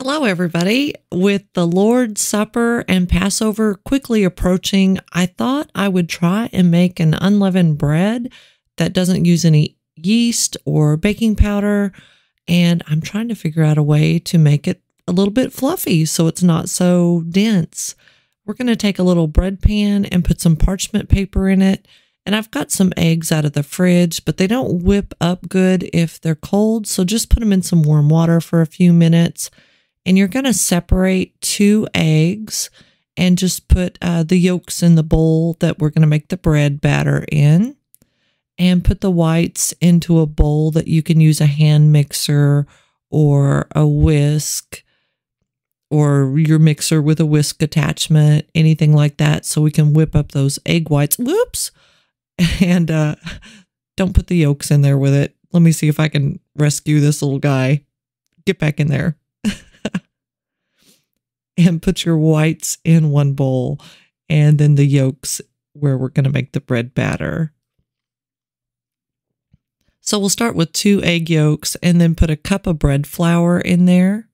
Hello, everybody. With the Lord's Supper and Passover quickly approaching, I thought I would try and make an unleavened bread that doesn't use any yeast or baking powder, and I'm trying to figure out a way to make it a little bit fluffy so it's not so dense. We're going to take a little bread pan and put some parchment paper in it, and I've got some eggs out of the fridge, but they don't whip up good if they're cold, so just put them in some warm water for a few minutes. And you're going to separate 2 eggs and just put the yolks in the bowl that we're going to make the bread batter in, and put the whites into a bowl that you can use a hand mixer or a whisk or your mixer with a whisk attachment, anything like that, so we can whip up those egg whites. Whoops! And don't put the yolks in there with it. Let me see if I can rescue this little guy. Get back in there. And put your whites in one bowl and then the yolks where we're going to make the bread batter. So we'll start with 2 egg yolks and then put a cup of bread flour in there,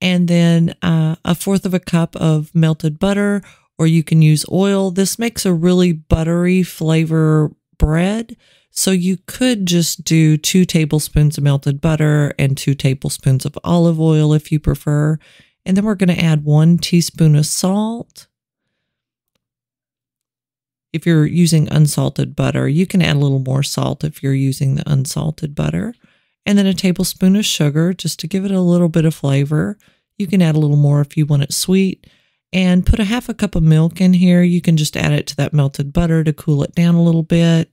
and then 1/4 cup of melted butter, or you can use oil. This makes a really buttery flavor bread, so you could just do 2 tablespoons of melted butter and 2 tablespoons of olive oil if you prefer. And then we're going to add 1 teaspoon of salt. If you're using unsalted butter, you can add a little more salt if you're using the unsalted butter. And then a tablespoon of sugar just to give it a little bit of flavor. You can add a little more if you want it sweet. And put 1/2 cup of milk in here. You can just add it to that melted butter to cool it down a little bit.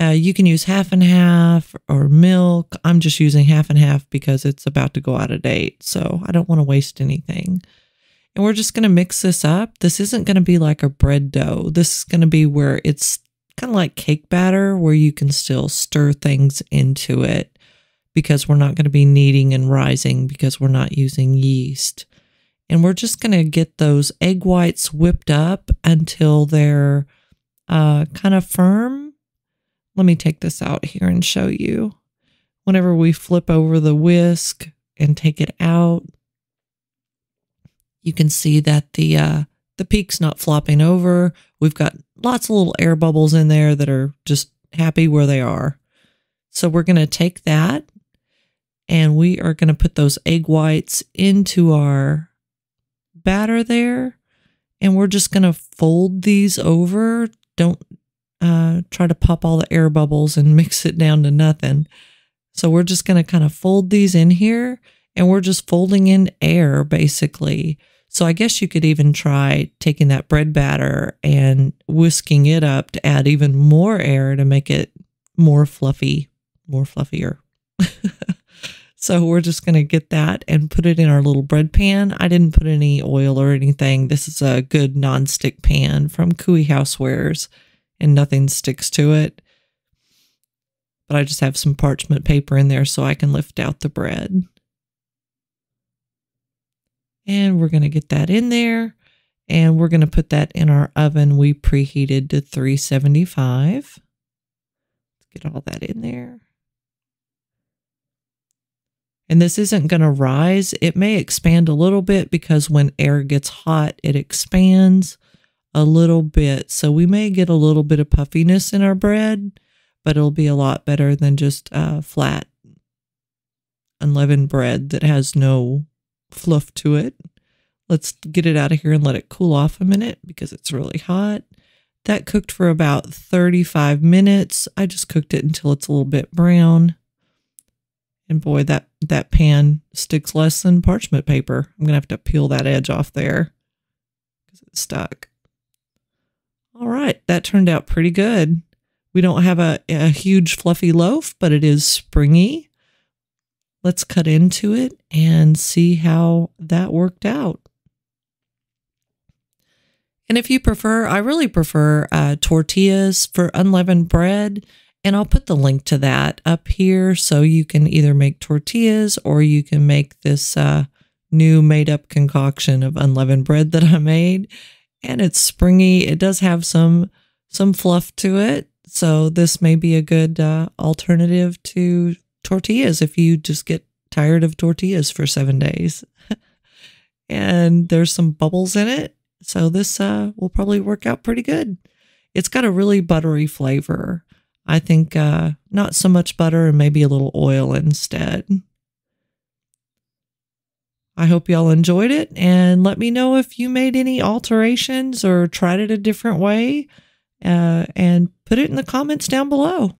You can use 50/50 or milk. I'm just using 50/50 because it's about to go out of date, so I don't want to waste anything. And we're just going to mix this up. This isn't going to be like a bread dough. This is going to be where it's kind of like cake batter, where you can still stir things into it, because we're not going to be kneading and rising because we're not using yeast. And we're just going to get those egg whites whipped up until they're kind of firm. Let me take this out here and show you. Whenever we flip over the whisk and take it out, you can see that the peak's not flopping over. We've got lots of little air bubbles in there that are just happy where they are. So we're going to take that, and we are going to put those egg whites into our batter there, and we're just going to fold these over. Don't try to pop all the air bubbles and mix it down to nothing. So we're just going to kind of fold these in here, and we're just folding in air basically. So I guess you could even try taking that bread batter and whisking it up to add even more air to make it more fluffy, more fluffier. So we're just going to get that and put it in our little bread pan. I didn't put any oil or anything. This is a good nonstick pan from Kooi Housewares, and nothing sticks to it. But I just have some parchment paper in there so I can lift out the bread. And we're going to get that in there, and we're going to put that in our oven we preheated to 375. Let's get all that in there. And this isn't going to rise. It may expand a little bit because when air gets hot, it expands a little bit. So we may get a little bit of puffiness in our bread, but it'll be a lot better than just flat unleavened bread that has no fluff to it. Let's get it out of here and let it cool off a minute because it's really hot. That cooked for about 35 minutes. I just cooked it until it's a little bit brown. And boy, that pan sticks less than parchment paper. I'm gonna have to peel that edge off there because it's stuck. All right, that turned out pretty good. We don't have a huge fluffy loaf, but it is springy. Let's cut into it and see how that worked out. And if you prefer, I really prefer tortillas for unleavened bread, and I'll put the link to that up here so you can either make tortillas or you can make this new made-up concoction of unleavened bread that I made. And it's springy. It does have some fluff to it. So this may be a good alternative to tortillas if you just get tired of tortillas for 7 days. And there's some bubbles in it. So this will probably work out pretty good. It's got a really buttery flavor. I think not so much butter and maybe a little oil instead. I hope y'all enjoyed it, and let me know if you made any alterations or tried it a different way, and put it in the comments down below.